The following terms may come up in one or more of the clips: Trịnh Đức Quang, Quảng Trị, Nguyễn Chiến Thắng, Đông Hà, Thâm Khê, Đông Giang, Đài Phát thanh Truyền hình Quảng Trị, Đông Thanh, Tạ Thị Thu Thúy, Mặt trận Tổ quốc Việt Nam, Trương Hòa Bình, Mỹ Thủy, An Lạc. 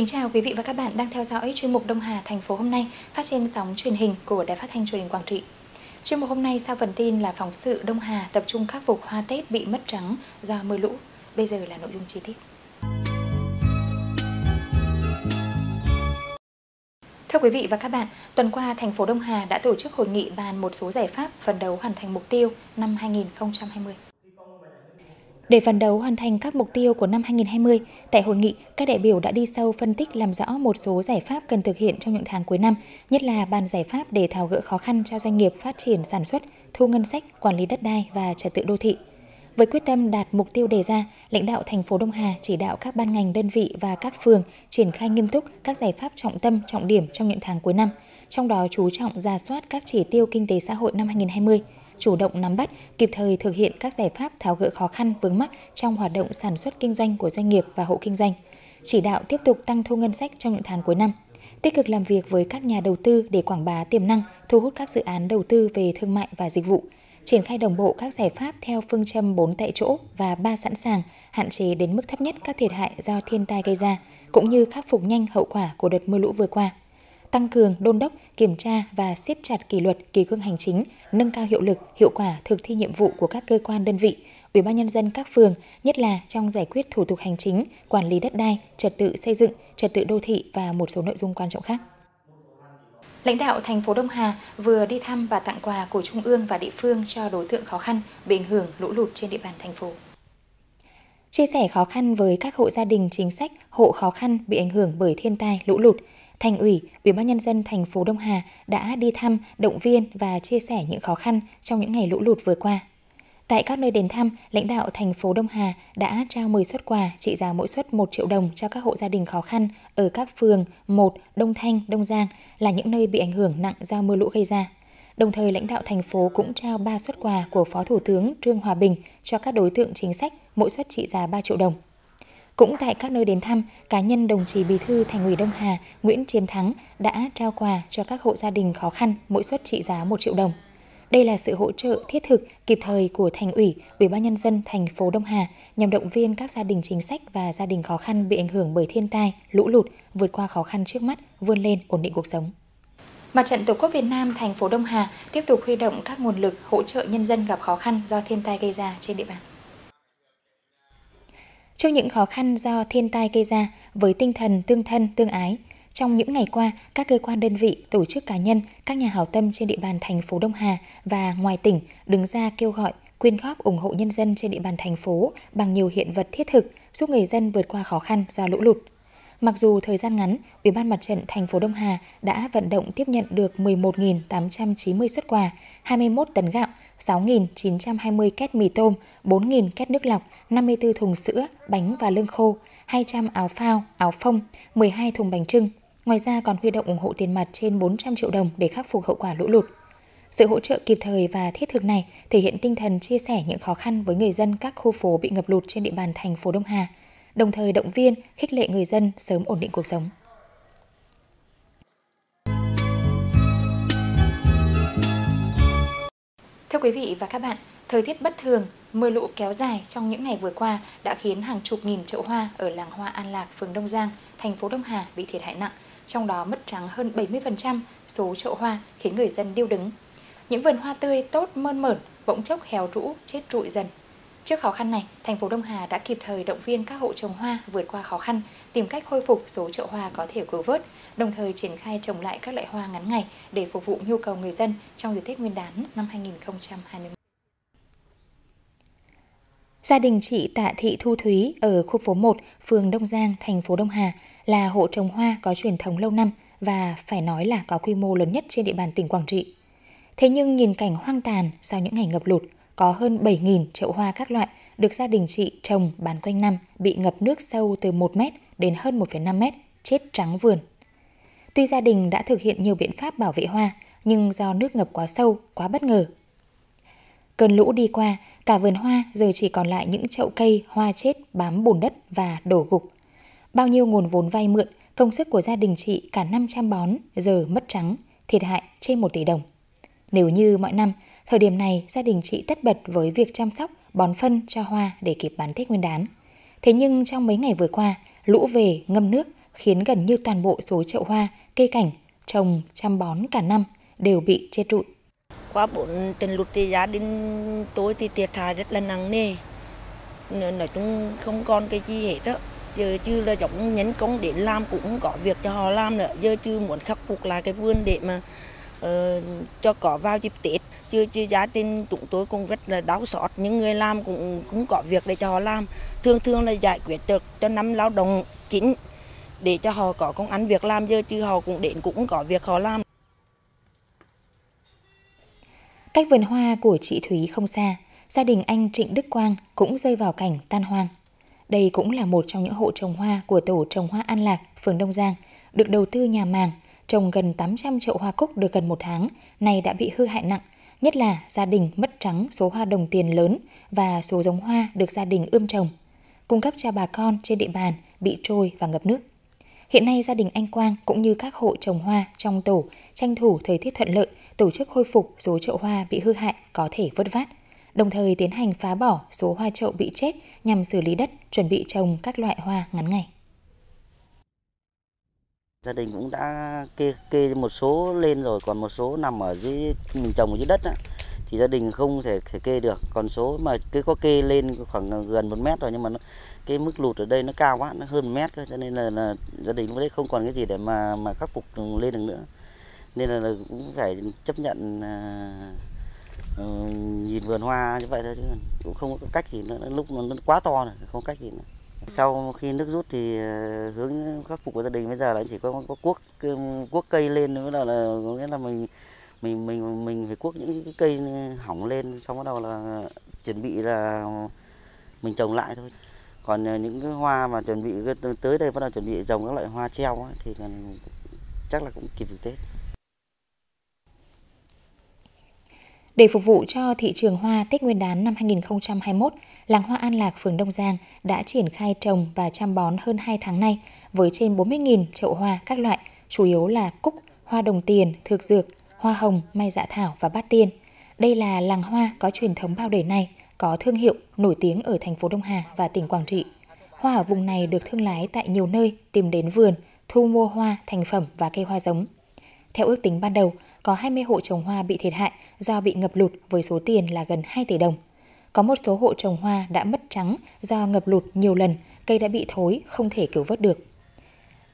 Kính chào quý vị và các bạn đang theo dõi chuyên mục Đông Hà thành phố hôm nay phát trên sóng truyền hình của Đài Phát thanh Truyền hình Quảng Trị. Chuyên mục hôm nay sau phần tin là phóng sự Đông Hà tập trung khắc phục hoa Tết bị mất trắng do mưa lũ. Bây giờ là nội dung chi tiết. Thưa quý vị và các bạn, tuần qua thành phố Đông Hà đã tổ chức hội nghị bàn một số giải pháp phấn đấu hoàn thành mục tiêu năm 2020. Để phấn đấu hoàn thành các mục tiêu của năm 2020, tại hội nghị, các đại biểu đã đi sâu phân tích làm rõ một số giải pháp cần thực hiện trong những tháng cuối năm, nhất là bàn giải pháp để tháo gỡ khó khăn cho doanh nghiệp phát triển sản xuất, thu ngân sách, quản lý đất đai và trật tự đô thị. Với quyết tâm đạt mục tiêu đề ra, lãnh đạo thành phố Đông Hà chỉ đạo các ban ngành đơn vị và các phường triển khai nghiêm túc các giải pháp trọng tâm, trọng điểm trong những tháng cuối năm, trong đó chú trọng rà soát các chỉ tiêu kinh tế xã hội năm 2020, chủ động nắm bắt, kịp thời thực hiện các giải pháp tháo gỡ khó khăn vướng mắc trong hoạt động sản xuất kinh doanh của doanh nghiệp và hộ kinh doanh, chỉ đạo tiếp tục tăng thu ngân sách trong những tháng cuối năm, tích cực làm việc với các nhà đầu tư để quảng bá tiềm năng, thu hút các dự án đầu tư về thương mại và dịch vụ, triển khai đồng bộ các giải pháp theo phương châm 4 tại chỗ và 3 sẵn sàng, hạn chế đến mức thấp nhất các thiệt hại do thiên tai gây ra, cũng như khắc phục nhanh hậu quả của đợt mưa lũ vừa qua. Tăng cường đôn đốc, kiểm tra và siết chặt kỷ luật, kỷ cương hành chính, nâng cao hiệu lực, hiệu quả thực thi nhiệm vụ của các cơ quan đơn vị, Ủy ban nhân dân các phường, nhất là trong giải quyết thủ tục hành chính, quản lý đất đai, trật tự xây dựng, trật tự đô thị và một số nội dung quan trọng khác. Lãnh đạo thành phố Đông Hà vừa đi thăm và tặng quà của Trung ương và địa phương cho đối tượng khó khăn bị ảnh hưởng lũ lụt trên địa bàn thành phố. Chia sẻ khó khăn với các hộ gia đình chính sách, hộ khó khăn bị ảnh hưởng bởi thiên tai, lũ lụt, Thành ủy, Ủy ban nhân dân thành phố Đông Hà đã đi thăm, động viên và chia sẻ những khó khăn trong những ngày lũ lụt vừa qua. Tại các nơi đến thăm, lãnh đạo thành phố Đông Hà đã trao 10 suất quà trị giá mỗi suất 1 triệu đồng cho các hộ gia đình khó khăn ở các phường 1, Đông Thanh, Đông Giang là những nơi bị ảnh hưởng nặng do mưa lũ gây ra. Đồng thời, lãnh đạo thành phố cũng trao 3 suất quà của Phó Thủ tướng Trương Hòa Bình cho các đối tượng chính sách, mỗi suất trị giá 3 triệu đồng. Cũng tại các nơi đến thăm, cá nhân đồng chí Bí thư Thành ủy Đông Hà Nguyễn Chiến Thắng đã trao quà cho các hộ gia đình khó khăn mỗi suất trị giá 1 triệu đồng. Đây là sự hỗ trợ thiết thực, kịp thời của Thành ủy, Ủy ban nhân dân thành phố Đông Hà nhằm động viên các gia đình chính sách và gia đình khó khăn bị ảnh hưởng bởi thiên tai, lũ lụt vượt qua khó khăn trước mắt, vươn lên ổn định cuộc sống. Mặt trận Tổ quốc Việt Nam thành phố Đông Hà tiếp tục huy động các nguồn lực hỗ trợ nhân dân gặp khó khăn do thiên tai gây ra trên địa bàn. Trước những khó khăn do thiên tai gây ra, với tinh thần tương thân, tương ái, trong những ngày qua, các cơ quan đơn vị, tổ chức cá nhân, các nhà hảo tâm trên địa bàn thành phố Đông Hà và ngoài tỉnh đứng ra kêu gọi, quyên góp ủng hộ nhân dân trên địa bàn thành phố bằng nhiều hiện vật thiết thực giúp người dân vượt qua khó khăn do lũ lụt. Mặc dù thời gian ngắn, Ủy ban Mặt trận thành phố Đông Hà đã vận động tiếp nhận được 11.890 suất quà, 21 tấn gạo, 6.920 két mì tôm, 4.000 két nước lọc, 54 thùng sữa, bánh và lương khô, 200 áo phao, áo phông, 12 thùng bánh trưng. Ngoài ra còn huy động ủng hộ tiền mặt trên 400 triệu đồng để khắc phục hậu quả lũ lụt. Sự hỗ trợ kịp thời và thiết thực này thể hiện tinh thần chia sẻ những khó khăn với người dân các khu phố bị ngập lụt trên địa bàn thành phố Đông Hà, đồng thời động viên, khích lệ người dân sớm ổn định cuộc sống. Thưa quý vị và các bạn, thời tiết bất thường, mưa lũ kéo dài trong những ngày vừa qua đã khiến hàng chục nghìn chậu hoa ở làng hoa An Lạc, phường Đông Giang, thành phố Đông Hà bị thiệt hại nặng, trong đó mất trắng hơn 70% số chậu hoa khiến người dân điêu đứng. Những vườn hoa tươi tốt mơn mởn, bỗng chốc héo rũ, chết trụi dần. Trước khó khăn này, thành phố Đông Hà đã kịp thời động viên các hộ trồng hoa vượt qua khó khăn, tìm cách khôi phục số chậu hoa có thể cứu vớt, đồng thời triển khai trồng lại các loại hoa ngắn ngày để phục vụ nhu cầu người dân trong dịp Tết Nguyên đán năm 2021. Gia đình chị Tạ Thị Thu Thúy ở khu phố 1, phường Đông Giang, thành phố Đông Hà là hộ trồng hoa có truyền thống lâu năm và phải nói là có quy mô lớn nhất trên địa bàn tỉnh Quảng Trị. Thế nhưng nhìn cảnh hoang tàn sau những ngày ngập lụt, có hơn 7.000 chậu hoa các loại được gia đình chị trồng bán quanh năm bị ngập nước sâu từ 1 mét đến hơn 1,5 mét, chết trắng vườn. Tuy gia đình đã thực hiện nhiều biện pháp bảo vệ hoa, nhưng do nước ngập quá sâu, quá bất ngờ. Cơn lũ đi qua, cả vườn hoa giờ chỉ còn lại những chậu cây hoa chết bám bùn đất và đổ gục. Bao nhiêu nguồn vốn vay mượn, công sức của gia đình chị cả 500 bón giờ mất trắng, thiệt hại trên 1 tỷ đồng. Nếu như mọi năm, thời điểm này gia đình chị tất bật với việc chăm sóc, bón phân cho hoa để kịp bán Tết Nguyên đán. Thế nhưng trong mấy ngày vừa qua, lũ về ngâm nước khiến gần như toàn bộ số chậu hoa, cây cảnh trồng chăm bón cả năm đều bị che trụi. Qua 4 trận lụt thì gia đình tôi thì thiệt hại rất là nặng nề. Nói chung không còn cái gì hết đó. Giờ chứ là giống nhân công để làm cũng không có việc cho họ làm nữa. Giờ chứ muốn khắc phục lại cái vườn để mà cho cỏ vào dịp Tết. Chứ gia đình chúng tôi cũng rất là đau xót. Những người làm cũng không có việc để cho họ làm. Thường là giải quyết cho 5 lao động chính để cho họ có công ăn việc làm. Giờ chứ họ cũng đến cũng không có việc họ làm. Cách vườn hoa của chị Thúy không xa, gia đình anh Trịnh Đức Quang cũng rơi vào cảnh tan hoang. Đây cũng là một trong những hộ trồng hoa của tổ trồng hoa An Lạc, phường Đông Giang, được đầu tư nhà màng, trồng gần 800 chậu hoa cúc được gần một tháng, nay đã bị hư hại nặng, nhất là gia đình mất trắng số hoa đồng tiền lớn và số giống hoa được gia đình ươm trồng, cung cấp cho bà con trên địa bàn bị trôi và ngập nước. Hiện nay gia đình anh Quang cũng như các hộ trồng hoa trong tổ tranh thủ thời tiết thuận lợi, tổ chức khôi phục số chậu hoa bị hư hại có thể vớt vát, đồng thời tiến hành phá bỏ số hoa chậu bị chết nhằm xử lý đất, chuẩn bị trồng các loại hoa ngắn ngày. Gia đình cũng đã kê một số lên rồi, còn một số nằm ở dưới mình trồng ở dưới đất á, thì gia đình không thể kê được. Còn số mà có kê lên khoảng gần 1 mét rồi, nhưng mà cái mức lụt ở đây nó cao quá, nó hơn 1 mét cơ, cho nên là gia đình đấy không còn cái gì để mà khắc phục lên được nữa, nên là cũng phải chấp nhận nhìn vườn hoa như vậy thôi, chứ cũng không có cách gì nữa. Lúc nó quá to rồi, không có cách gì nữa. Sau khi nước rút thì hướng khắc phục của gia đình bây giờ là chỉ có cuốc cây lên, bắt đầu là có nghĩa là mình phải cuốc những cái cây hỏng lên, xong bắt đầu là chuẩn bị là mình trồng lại thôi. Còn những cái hoa mà chuẩn bị tới đây bắt đầu chuẩn bị trồng các loại hoa treo ấy, thì chắc là cũng kịp dịp Tết. Để phục vụ cho thị trường hoa Tết Nguyên đán năm 2021, làng hoa An Lạc, phường Đông Giang đã triển khai trồng và chăm bón hơn 2 tháng nay với trên 40.000 chậu hoa các loại, chủ yếu là cúc, hoa đồng tiền, thược dược, hoa hồng, mai dạ thảo và bát tiên. Đây là làng hoa có truyền thống bao đời nay, có thương hiệu nổi tiếng ở thành phố Đông Hà và tỉnh Quảng Trị. Hoa ở vùng này được thương lái tại nhiều nơi tìm đến vườn, thu mua hoa, thành phẩm và cây hoa giống. Theo ước tính ban đầu, có 20 hộ trồng hoa bị thiệt hại do bị ngập lụt với số tiền là gần 2 tỷ đồng. Có một số hộ trồng hoa đã mất trắng do ngập lụt nhiều lần, cây đã bị thối, không thể cứu vớt được.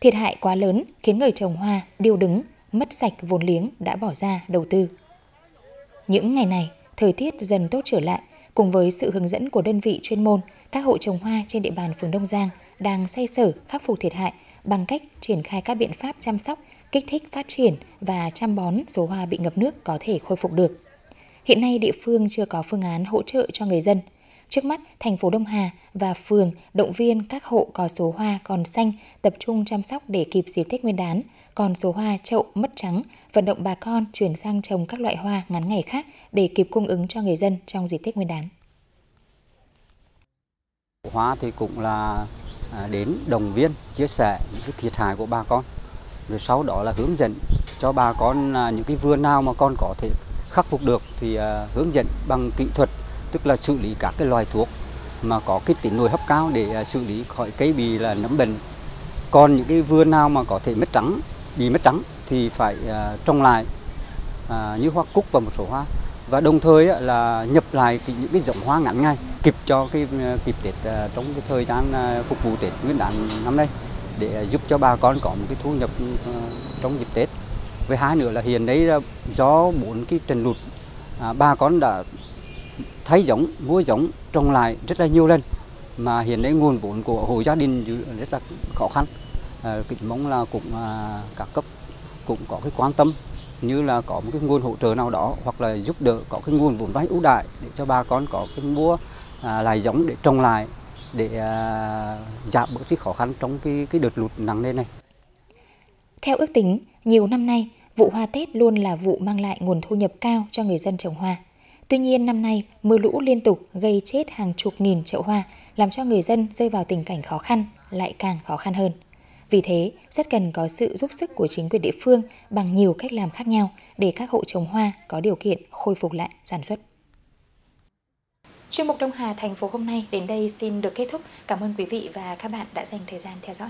Thiệt hại quá lớn khiến người trồng hoa điêu đứng, mất sạch vốn liếng đã bỏ ra đầu tư. Những ngày này, thời tiết dần tốt trở lại, cùng với sự hướng dẫn của đơn vị chuyên môn, các hộ trồng hoa trên địa bàn phường Đông Giang đang xoay sở khắc phục thiệt hại bằng cách triển khai các biện pháp chăm sóc, kích thích phát triển và chăm bón số hoa bị ngập nước có thể khôi phục được. Hiện nay địa phương chưa có phương án hỗ trợ cho người dân. Trước mắt, thành phố Đông Hà và phường động viên các hộ có số hoa còn xanh tập trung chăm sóc để kịp dịp Tết Nguyên đán, còn số hoa chậu mất trắng vận động bà con chuyển sang trồng các loại hoa ngắn ngày khác để kịp cung ứng cho người dân trong dịp Tết Nguyên đán. Hoa thì cũng là đến động viên, chia sẻ những cái thiệt hại của bà con. Rồi sau đó là hướng dẫn cho bà con những cái vườn nào mà con có thể khắc phục được thì hướng dẫn bằng kỹ thuật, tức là xử lý các cái loài thuốc mà có cái tính nuôi hấp cao để xử lý khỏi cây bị là nấm bệnh. Còn những cái vườn nào mà có thể mất trắng thì phải trồng lại như hoa cúc và một số hoa, và đồng thời là nhập lại những cái giống hoa ngắn ngày kịp cho cái kịp Tết trong cái thời gian phục vụ Tết Nguyên đán năm nay, để giúp cho bà con có một cái thu nhập trong dịp Tết. Với hai nữa là hiện nay do 4 cái trận lụt, bà con đã thay giống, mua giống, trồng lại rất là nhiều lần, mà hiện nay nguồn vốn của hộ gia đình rất là khó khăn. Kính mong là cũng các cấp cũng có cái quan tâm, như là có một cái nguồn hỗ trợ nào đó, hoặc là giúp đỡ có cái nguồn vốn vay ưu đãi để cho bà con có cái mua lại giống để trồng lại, để giảm bớt cái khó khăn trong cái đợt lụt nặng lên này. Theo ước tính, nhiều năm nay, vụ hoa Tết luôn là vụ mang lại nguồn thu nhập cao cho người dân trồng hoa. Tuy nhiên năm nay, mưa lũ liên tục gây chết hàng chục nghìn chậu hoa, làm cho người dân rơi vào tình cảnh khó khăn, lại càng khó khăn hơn. Vì thế, rất cần có sự giúp sức của chính quyền địa phương bằng nhiều cách làm khác nhau để các hộ trồng hoa có điều kiện khôi phục lại sản xuất. Chuyên mục Đông Hà Thành phố hôm nay đến đây xin được kết thúc. Cảm ơn quý vị và các bạn đã dành thời gian theo dõi.